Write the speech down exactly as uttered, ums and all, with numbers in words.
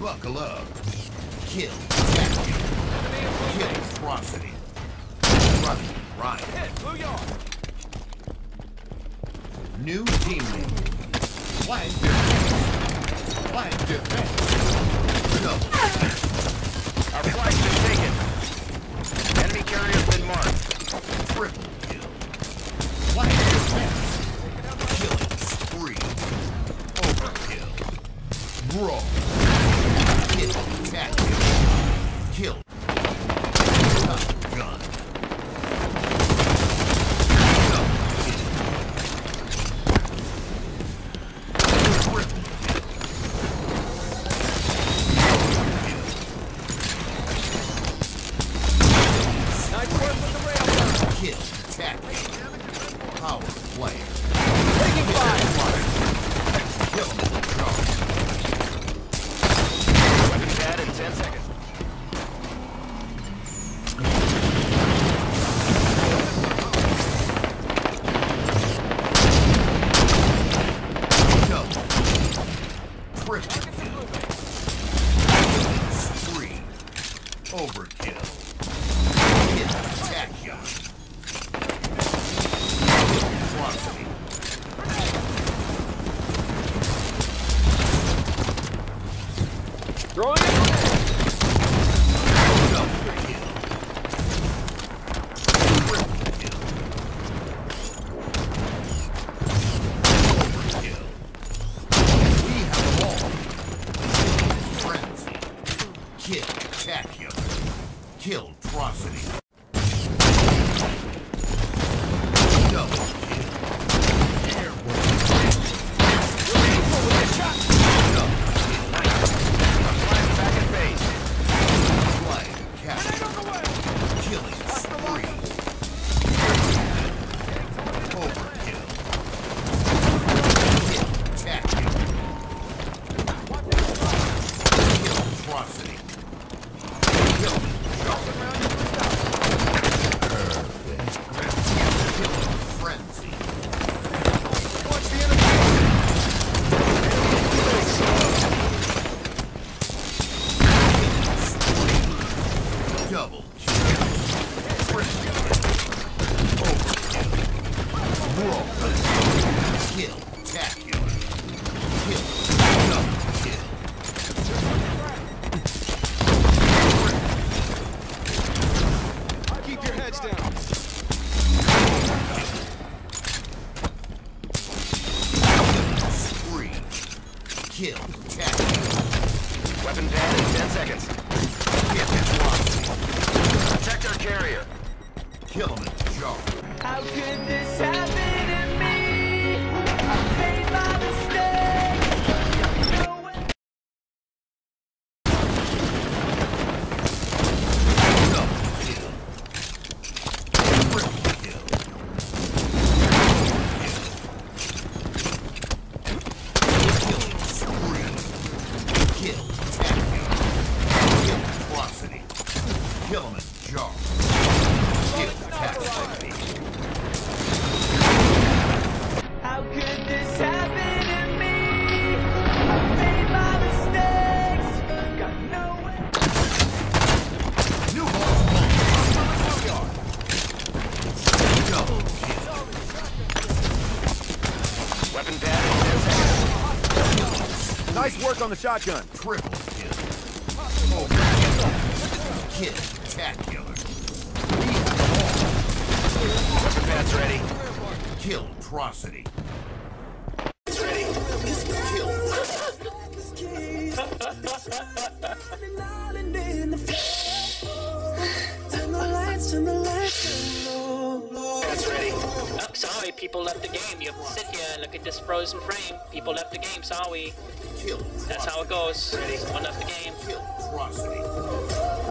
Buckle up. Kill. Killtrocity. Running. Right. New team name. Flag defense. Flag defense. No. Our flag's been taken. Enemy carrier's been marked. Triple kill. Flag defense. Killing spree. Overkill. Brawl. Hit tactics. Kill. Top gun. Killtrocity. Kill. Attack. Weapon pad in ten seconds. Hit this one. Protect our carrier. Kill him at the jaw. How could this happen to me? I made my mistakes. Double kill. Triple kill. Nice work on the shotgun. Triple kill. Overkill. Kill. Spectacular. Weapon pads ready. Killtrocity. It's ready. Kill. That's ready. Oh, sorry, people left the game. You sit here and look at this frozen frame. People left the game, sorry. That's how it goes. Ready? One left the game. Killtrocity.